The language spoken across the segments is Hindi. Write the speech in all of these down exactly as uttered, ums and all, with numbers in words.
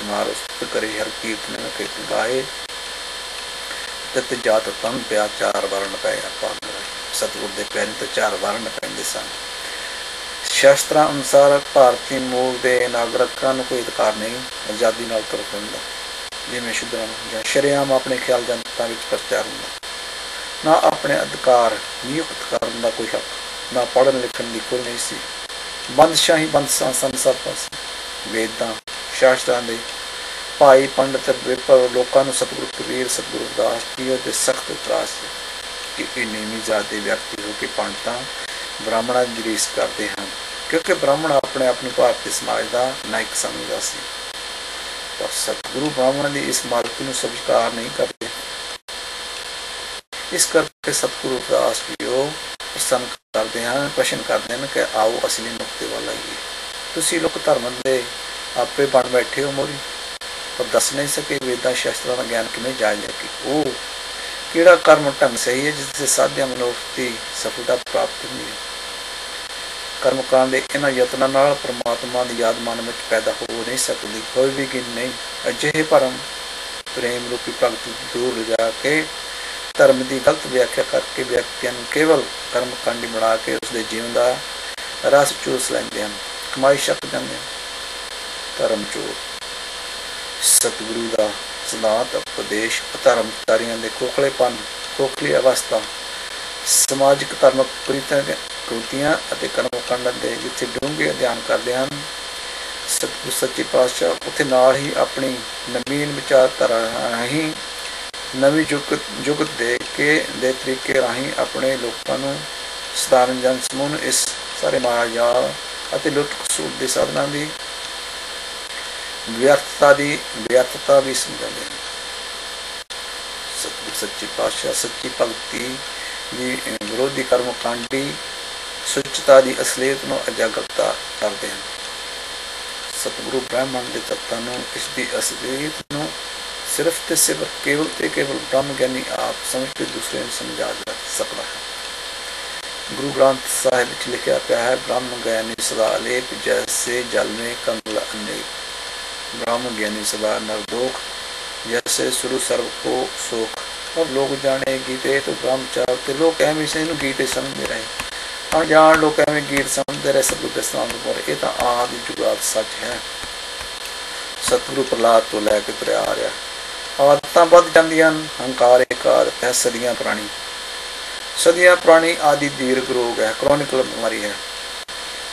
तुम्हारो सुत करे हर कीर्तन में कृत गाए तत जात तम प्या चार वर्ण पै अपांग सतगुरु दे पैन तो चार वर्ण पैंदे सन शास्त्रा अनुसार भारती मूल के नागरिकों को कोई अधिकार नहीं आजादी नाल तुर पैंदा जिवें शूद्रां नूं शरेआम अपने ख्याल जनता विच प्रचार हुंदा ना अपने अधिकार नियुक्त करन दा कोई हक ना पढ़न लिखन की कोई नहीं सी बंदशाही बंदशां संसार पास वेदां शास्त्रां दे भाई पंडित विप्र लोगों को सतगुरु कबीर सतगुरु दास जी और सख्त उतरास कि ये नीमी जात के व्यक्ति हो के पंडितां ब्राह्मणों की रीस करते हैं क्योंकि ब्राह्मण अपने आप को भारतीय समाज का नायक समझता सी पर सतगुरु ब्राह्मण की इस मालकी को स्वीकार नहीं करते इस करके सतगुरु दास जी प्रसन्न करते हैं प्रश्न करते हैं कि आओ असली नुकते वाल आइए तुसीं लोग धर्म के आपे बन बैठे हो मोरी पर दस नहीं सके वेदा शास्त्रों का ज्ञान किमें जायज है कि वो किड़ा कर्म ढंग सही है जिससे साध्या मनुष्य की सफलता प्राप्त हुई है कर्म करने के इन्होंने यत्नों नाल परमात्मा की याद मन में पैदा हो नहीं सकती कोई भी गिन नहीं अजिहे भरम प्रेम रूपी भगत दूर लिजा के धर्म की गलत व्याख्या करके व्यक्तियों को केवल कर्म कांडी बना के उसके जीवन का रस चूस लेंदे हन कमाई छक जाते हैं धर्म चोर सतगुरु का सिद्धांत उपदेश धर्मचारियों के खोखलेपन खोखली अवस्था समाजिक धर्मक कृतियां कर्मकांड के जिथे डूंघे अध्ययन करते हैं सतगुरु सच्चे पातशाह उत्थे नाल ही अपनी नवीन विचारधारा राही नवी युग युग दे के दे तरीके राही अपने लोगों को साधारण जन समूह इस सारे माया और लुट खसूट की साधना की व्यर्थता की व्यर्थता भी समझाते हैं सतगुरु सच्चे पातशाह सच्ची भगती विरोधी कर्मकांडी सुचता की असलियत को अजागरता करते हैं सतगुरु ब्रह्मंड के तत्तां नूं इसकी असलियत नूं सिर्फ तो सिर्फ केवल तो केवल ब्रह्म ज्ञानी आप समझ के दूसरे को समझा सकता है गुरु ग्रंथ साहिब में लिखा गया है ब्रह्म ज्ञानी सदा अलेप जैसे जल में कमल अनेक ब्रह्म ज्ञानी सदा नवदोख जैसे शुरू सर्व को सोख और लोग जाने गीते तो ब्रह्मचार के लोग एवं से गीते समझते रहे अनजान लोग एवं गीत समझते रहे सतगुरु के स्थान पर यह तो आदि जुगाद सच है सतगुरु प्रहलाद तो लैके तुरया आ रहा आदतां वध जांदियां हंकार एक आदत है सदियां पुरानी सदियां पुरानी आदि दीर्घ रोग है क्रॉनिकल बीमारी है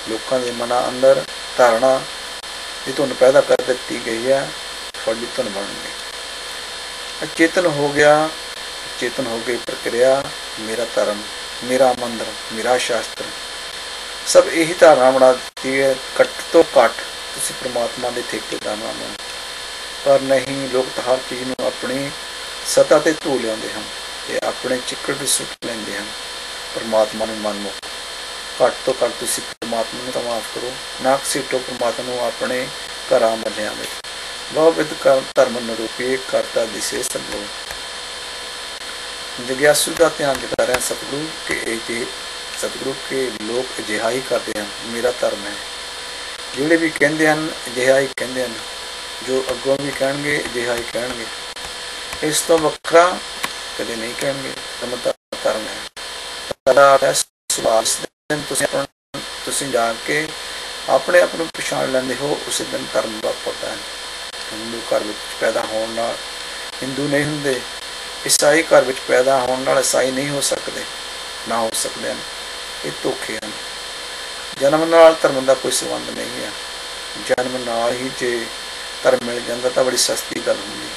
लोगों के मना अंदर धारणा ये धुन पैदा कर दी गई है फल धुन बन गई अचेतन हो गया चेतन हो गई प्रक्रिया मेरा धर्म मेरा मंदिर मेरा शास्त्र सब यही धारणा बना दी है घट तो घट तुसी परमात्मा के ठेकेदार हो पर नहीं लोग हर चीज़ में अपनी सतह पर धो लाते हैं ये अपने चिकड़ सुट लेंदे हैं परमात्मा नूं मनमुख घट तो घट तुसी परमात्मा को माफ करो ना सीटो परमात्मा अपने घर मल्लिया में बहुविध धर्म निरूपी करता दिशे सदो जिग्यासु का ध्यान दिखा रहे हैं सतगुरु के सतगुरु के लोग अजिहा ही करते हैं मेरा धर्म है जोड़े भी कहते हैं अजिहा ही कहते हैं जो अगों भी कहे अजिहा ही कहे इस तो वखरा कदे नहीं कहे तो धर्म है सुभाष दिन तुम जाके अपने आप को पछाण लेंदे हो उस दिन धर्म वापरता है हिंदू घर में पैदा होने हिंदू नहीं होंगे ईसाई घर में पैदा होने ईसाई नहीं हो सकते ना हो सकते हैं ये धोखे हैं जन्म नाल धर्म का कोई संबंध नहीं है जन्म नाल ही जे धर्म मिल जाता तो बड़ी सस्ती गल होंगी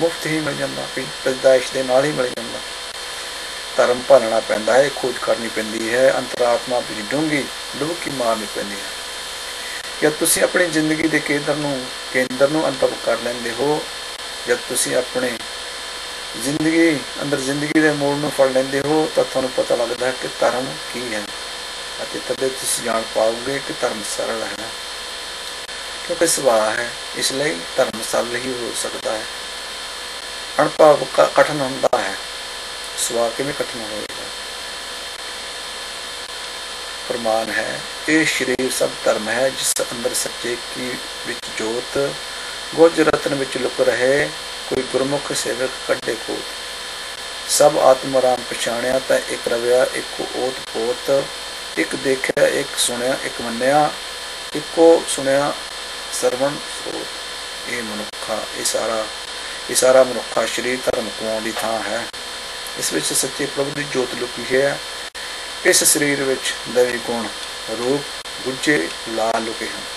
मुफ्त ही मिल जाता पैदाइश के नाल ही मिल जाता धर्म भरना पैदा है खोज करनी पैंती है अंतरात्मा अपनी डूंघी डुबकी मारनी पैंती है जब तुम अपनी जिंदगी के केंद्र में केंद्र में अनुभव कर लेंदे हो जब तुम अपने जिंदगी अंदर जिंदगी के मोड़ में फड़ लेंदे हो तो थानू पता लगता है कि धर्म की है तदे तुम जान पाओगे कि धर्म सरल है क्योंकि सुभाव है इसलिए धर्म सरल ही हो सकता है अनुभव कठिन होता है सुभा किमें कठिन होगा प्रमाण है ये शरीर सब धर्म है जिस अंदर सच्चे की विच जोत गुरज रतन विच लुक रहे कोई गुरमुख सेवक कढे कोत। सब आत्म राम पछाणिया ता एक रविया एको ओत पोत। एक देखया एक सुनिया एक मन्या एको सुनिया सरवण स्रोत। ये मनुखा ये सारा ये सारा मनुखा शरीर धर्म कमाउण दी थां है। इस विच सच्चे प्रभु की जोत लुकी है। इस शरीर विच दैवी गुण रूप गुजे ला लुके हैं।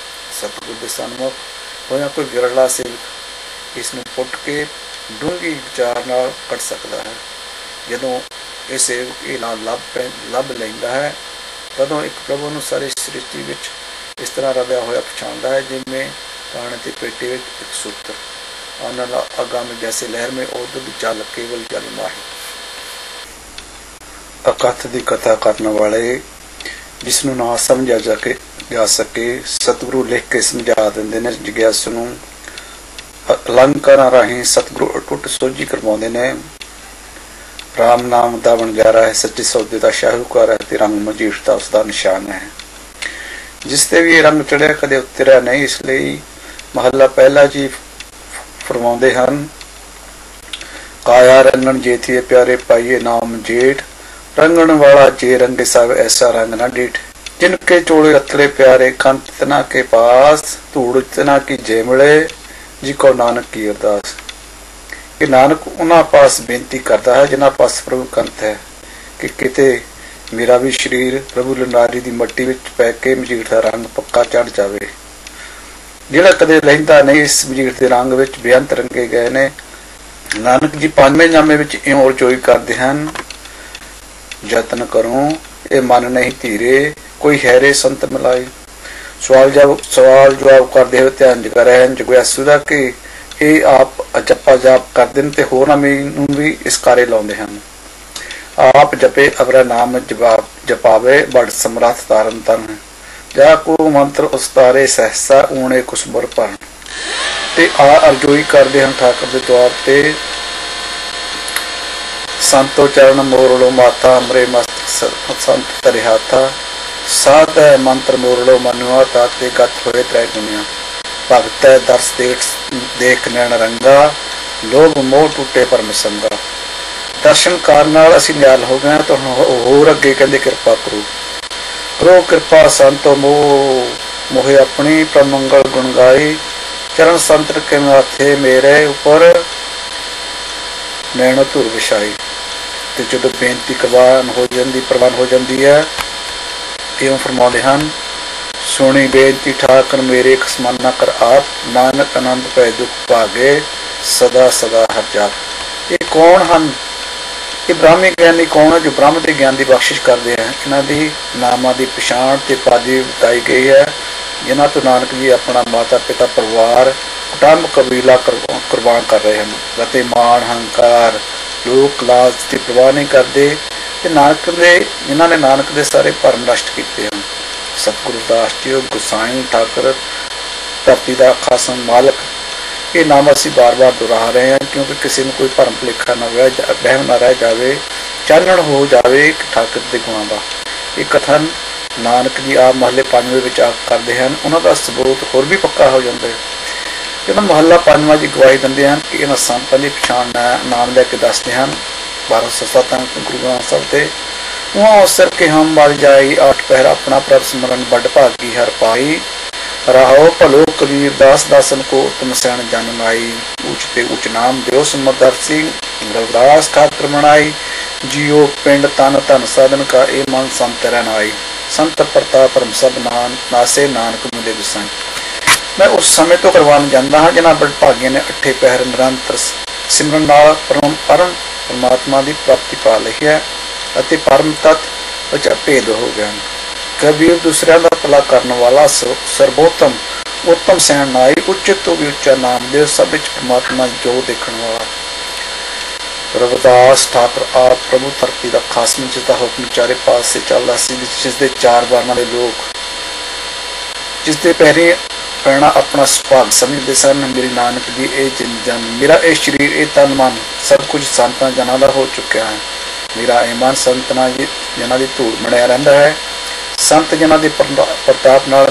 सतगुर के सन्मुख होया कोई विरला सेवक इसनूं पुट के डूंघी विचार नाल कट सकता है। जदों यह सेवक ये नाल लभ लभ लैंदा है तदों एक प्रभु नूं सारी सृष्टि विच इस तरह रलिया होया पछाणदा है जिवें पाणी ते पेटे विच एक सूत्र आना ला आगामी जैसे लहर में उद्भव जल केवल जल माही। अकथ दी कथा करने वाले जिसनू ना समझा जाके जा सके सतगुरु लिख के समझा देंदे ने। जिग्यासु नू अलंकारां राहीं सतगुरु अटुट सोझी करवाउंदे ने। राम नाम दा वणजारा है, सच्चे सौदे दा शाहूकार है ते रंग मजीठ दा उसदा निशान है। जिस ते भी रंग चढ़िया कदे उतरिया नहीं। इसलिए महला पहला जी फरमाउंदे हन, काया रंगण जेथीए प्यारे पाइए नाम जेठ। रंगण वाला जे रंगे सब ऐसा रंग ना डीठ। जिनके चोड़े रतले प्यारे कंत तना के पास। धूड़ तना की जे मिले जी को नानक की अरदास। कि नानक उन्हां पास बेनती करता है जिन्हां पास प्रभु कंत है कि किते मेरा भी शरीर प्रभु लनारी दी मट्टी विच पै के मजीठ दा रंग पक्का चढ़ जावे। जिहड़ा कदे लहिंदा नहीं इस मजीठ दे रंग विच बेअंत रंगे गए ने। नानक जी पांचवें नामे विच इउं रजोई करदे हन, जतन करूं ए मन नहीं धीरे कोई हैरे संत मिलाई। सवाल जवाब सवाल जवाब करदे होए ध्यान जगा रहन जगयासु दा कि ਇਹ ਆਪ ਜਪਾ ਜਾਪ ਕਰਦੇ ਨੇ ਤੇ ਹੋਰਾਂ ਨੂੰ ਵੀ ਇਸ ਕਾਰੇ ਲਾਉਂਦੇ ਹਨ। ਆਪ ਜਪੇ ਅਵਰਾ ਨਾਮ ਜਵਾਬ ਜਪਾਵੇ ਬੜ ਸਮਰੱਥ ਤਾਰਨ ਤਨ। ਜਾ ਕੋ ਮੰਤਰ ਉਸਤਾਰੇ ਸਹਸਾ ਊਣੇ ਕੁਸਬਰ ਭਰਨ। ਤੇ ਆ ਅਰਜੋਈ ਕਰਦੇ ਹਨ ਠਾਕੁਰ ਦੇ ਦਵਾਰ ਤੇ, संतो चरण मोरलो माथा अमरे मस्तक संत तरे हाथा। साध है मंत्र मोरलो मनुआ ताते गत होए त्रै दुनिया। भगत है दर्श देख देख नैन रंगा लोभ मोह टूटे परम संगा। दर्शन कार नाल असीं निहाल हो गए तो होर अगे कहंदे किरपा करो करो किरपा। संतो मोह मोहे अपनी प्रमंगल गुण गाई। चरण संत के माथे मेरे उपर नैनो धुर विछाई। ते जदों बेनती करवान हो जाती प्रवान हो जाती है इवें फरमाते हैं, सुनी बेनती ठाकर मेरे खसमाना कर आप। नानक आनंद पै दुख भागे सदा सदा हर जाप। ये कौन हैं? ये ब्राह्मी ज्ञानी कौन है जो ब्रह्म के ज्ञान की बख्शिश करते हैं? इन्हां दी नामां दी पछाण ते पादी बताई गई है जिन्हां तों नानक जी अपना माता पिता परिवार कुटुंब कबीला कुर्बान कर रहे हैं ते मान हंकार लोक लाज की परवाह नहीं करते। नानक दे इन्होंने नानक दे सारे भरम नष्ट किए हैं। सतगुरु दास जी गुसाई ठाकर धरती का खासन मालक। ये नाम असी बार बार दोहरा रहे हैं क्योंकि किसी में कोई भरम भुलेखा ना रह बहम ना रह जाए, चानण हो जाए ठाकर के गुणों का। ये कथन नानक जी आप महले पांचवें आप करते हैं। उन्होंने सबूत होर भी पक्का हो जाता है। ਜਦੋਂ ਮਹੱਲਾ ਪੰਜਵਾਂ ਦੀ ਗਵਾਹੀ ਦਿੰਦੇ ਹਨ ਕਿ ਇਹਨਾਂ ਸੰਤਾਂ ਦੀ ਪਛਾਣ ਨਾਮ ਲੈ ਕੇ ਦੱਸਦੇ ਹਨ। ਬਾਰਾਂ ਸੌ ਸਤਾਨ ਗੁਰੂ ਗ੍ਰੰਥ ਸਾਹਿਬ ਤੇ ਉਹ ਅਵਸਰ ਕੇ ਹਮ ਮਰ ਜਾਈ ਆਠ ਪਹਿਰ ਆਪਣਾ ਪ੍ਰਭ ਸਿਮਰਨ ਵੱਡ ਭਾਗੀ ਹਰ ਪਾਈ। ਰਾਹੋ ਭਲੋ ਕਬੀਰ ਦਾਸ ਦਾਸਨ ਕੋ ਤੁਮ ਸੈਣ ਜਨ ਮਾਈ। ਉੱਚ ਤੇ ਉੱਚ ਨਾਮ ਦਿਓ ਸਮਦਰ ਸਿੰਘ ਰਵਿਦਾਸ ਠਾਕੁਰ ਮਨਾਈ। ਜਿਉ ਪਿੰਡ ਤਨ ਧਨ ਸਾਧਨ ਕਾ ਇਹ ਮਨ ਸੰਤ ਰਹਿਣ ਆਈ। ਸੰਤ ਪ੍ਰਤਾਪ ਪਰਮ ਸਭ ਨਾਨ ਨਾਸੇ ਨਾਨਕ ਮੁਦੇ ਵਿਸਾਈ। मैं उस समय तो करवाने जाता हाँ जिन्होंने बड़भागिया ने अठे पहर निरंतर सिमरन नाल परम परमात्मा की प्राप्ति पा ली है अते परम तत्व भेद हो गए। कबीर दूसरों का भला करने वाला सर्वोत्तम उत्तम सैन नाई। उच्च तो भी उच्चा नाम दे सब परमात्मा जो देखने वाला। रविदास ठाकुर आप प्रभु धरती का खासम जिसका हुक्म चारे पास से चलता सी। जिसके चार बार लोग जिसके पहरे पैना अपना सुभाग समझते सन। मेरी नानक जी ए जन मेरा ए शरीर ए तन मन सब कुछ संतां जनां दा हो चुका है। मेरा ए मन संतां जनां दी धूड़ मणिया रहिंदा है। संत जनां दे प्रताप नाल